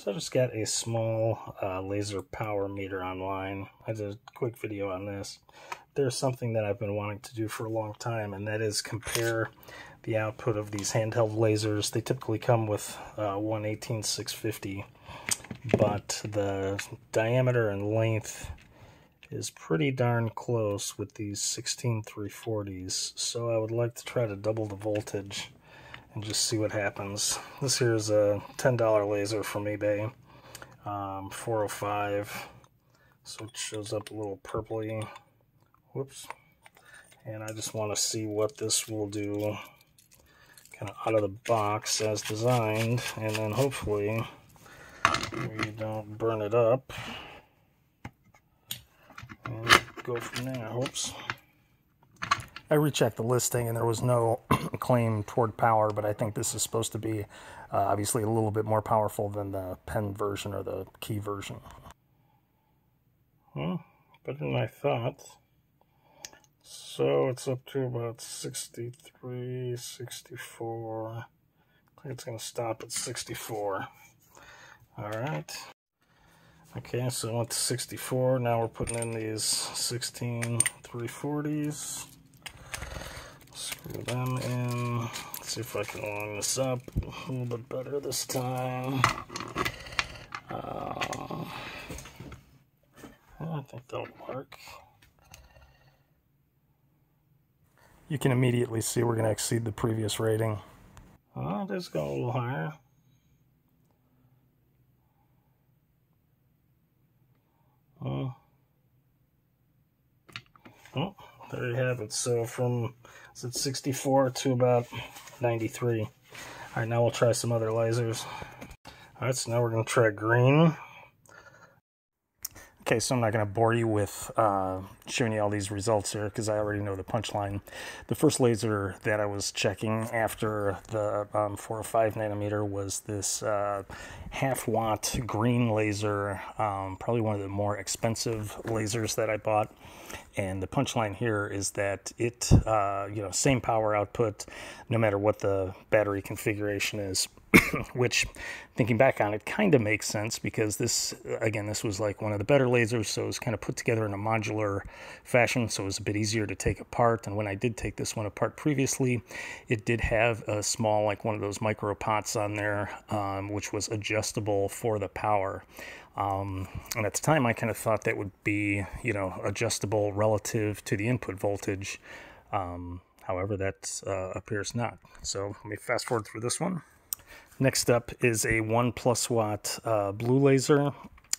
So I just got a small laser power meter online. I did a quick video on this. There's something that I've been wanting to do for a long time, and that is compare the output of these handheld lasers. They typically come with 18650, but the diameter and length is pretty darn close with these 16340s, so I would like to try to double the voltage and just see what happens. This here is a $10 laser from eBay, 405, so it shows up a little purpley. Whoops. And I just want to see what this will do kind of out of the box as designed, and then hopefully we don't burn it up. And go from there, hopes. I rechecked the listing and there was no claim toward power, but I think this is supposed to be obviously a little bit more powerful than the pen version or the key version. Well, better than I thought. So it's up to about 63, 64. I think it's going to stop at 64. All right. Okay, so I went to 64. Now we're putting in these 16340s. Screw them in. Let's see if I can line this up a little bit better this time. I think that'll work. You can immediately see we're going to exceed the previous rating. Oh, it is going a little higher. Oh, there you have it. So from, is it 64 to about 93. All right, now we'll try some other lasers. All right, so now we're going to try green. Okay, so I'm not going to bore you with showing you all these results here because I already know the punchline. The first laser that I was checking after the 405nm was this half-watt green laser, probably one of the more expensive lasers that I bought. And the punchline here is that it, you know, same power output no matter what the battery configuration is. Which, thinking back on it, kind of makes sense because this, again, this was like one of the better lasers, so it was kind of put together in a modular fashion, so it was a bit easier to take apart. And when I did take this one apart previously, it did have a small, like one of those micro pots on there, which was adjustable for the power. And at the time, I kind of thought that would be, you know, adjustable relative to the input voltage. However, that appears not. So let me fast forward through this one. Next up is a 1+ watt blue laser.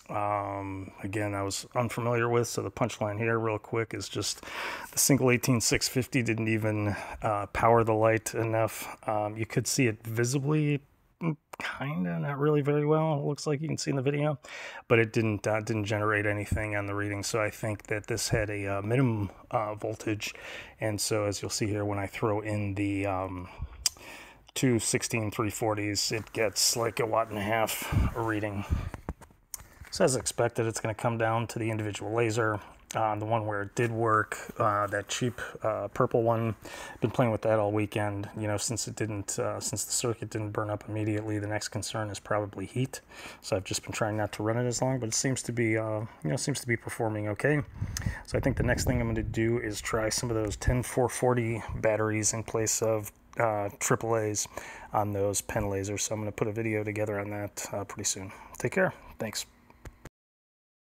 Again, I was unfamiliar with, so the punchline here real quick is just the single 18650 didn't even power the light enough. You could see it visibly, kind of, not really very well, it looks like you can see in the video, but it didn't generate anything on the reading. So I think that this had a minimum voltage. And so as you'll see here, when I throw in the two 16340s, it gets like 1.5 watt reading. So as expected, it's going to come down to the individual laser. The one where it did work, that cheap purple one, been playing with that all weekend. You know, since it didn't, since the circuit didn't burn up immediately, the next concern is probably heat. So I've just been trying not to run it as long, but it seems to be, you know, seems to be performing okay. So I think the next thing I'm going to do is try some of those 10440 batteries in place of AAAs on those pen lasers. So I'm going to put a video together on that pretty soon. Take care. Thanks.